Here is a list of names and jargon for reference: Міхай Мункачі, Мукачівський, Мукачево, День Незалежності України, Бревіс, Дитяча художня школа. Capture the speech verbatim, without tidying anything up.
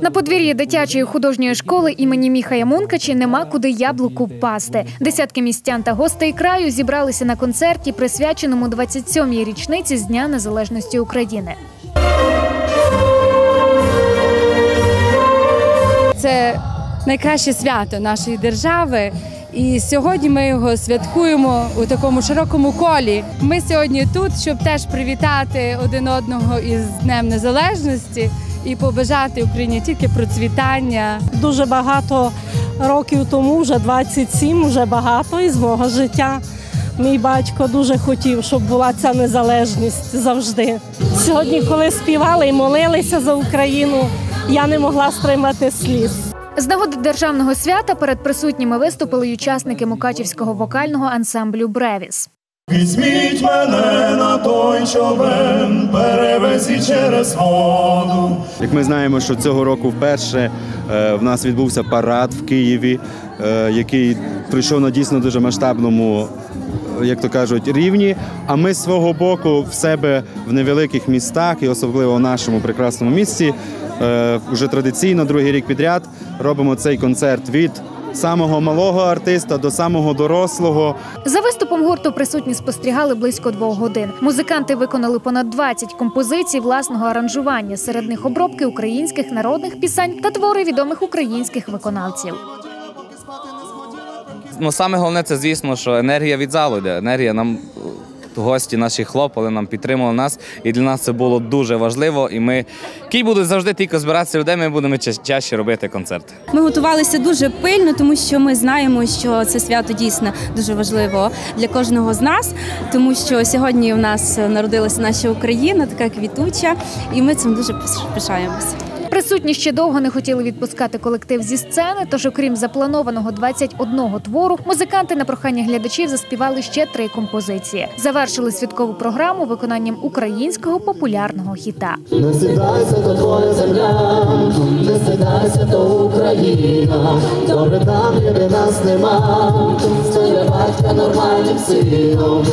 На подвір'ї дитячої художньої школи імені Міхая Мункачі нема куди яблуку впасти. Десятки містян та гостей краю зібралися на концерті, присвяченому двадцять сьомій річниці з Дня Незалежності України. Це найкраще свято нашої держави. І сьогодні ми його святкуємо у такому широкому колі. Ми сьогодні тут, щоб теж привітати один одного із Днем Незалежності і побажати Україні тільки процвітання. Дуже багато років тому, вже двадцять сім, вже багато із мого життя. Мій батько дуже хотів, щоб була ця незалежність завжди. Сьогодні, коли співали і молилися за Україну, я не могла стримати сліз. З нагоди державного свята перед присутніми виступили й учасники мукачівського вокального ансамблю «Бревіс». Візьміть мене на той човен, перевезі через воду. Як ми знаємо, що цього року вперше в нас відбувся парад в Києві, який прийшов на дійсно дуже масштабному, як то кажуть, рівні. А ми з свого боку в себе в невеликих містах і особливо в нашому прекрасному місті уже традиційно другий рік підряд робимо цей концерт від самого малого артиста до самого дорослого. За виступом гурту присутні спостерігали близько двох годин. Музиканти виконали понад двадцять композицій власного аранжування. Серед них обробки українських народних пісень та твори відомих українських виконавців. Ну, саме головне це, звісно, що енергія від залу йде. Енергія нам... Гості наші хлопали нам, підтримували нас, і для нас це було дуже важливо. І ми, які будуть завжди тільки збиратися людей, ми будемо ча чаще робити концерти. Ми готувалися дуже пильно, тому що ми знаємо, що це свято дійсно дуже важливо для кожного з нас, тому що сьогодні у нас народилася наша Україна, така квітуча, і ми цим дуже пишаємося. Присутні ще довго не хотіли відпускати колектив зі сцени, тож окрім запланованого двадцять одного твору, музиканти на прохання глядачів заспівали ще три композиції. Завершили святкову програму виконанням українського популярного хіта. Не сідайся, то твоя земля, не сідайся, то Україна, добре там, де нас нема, це є батька нормальним сином.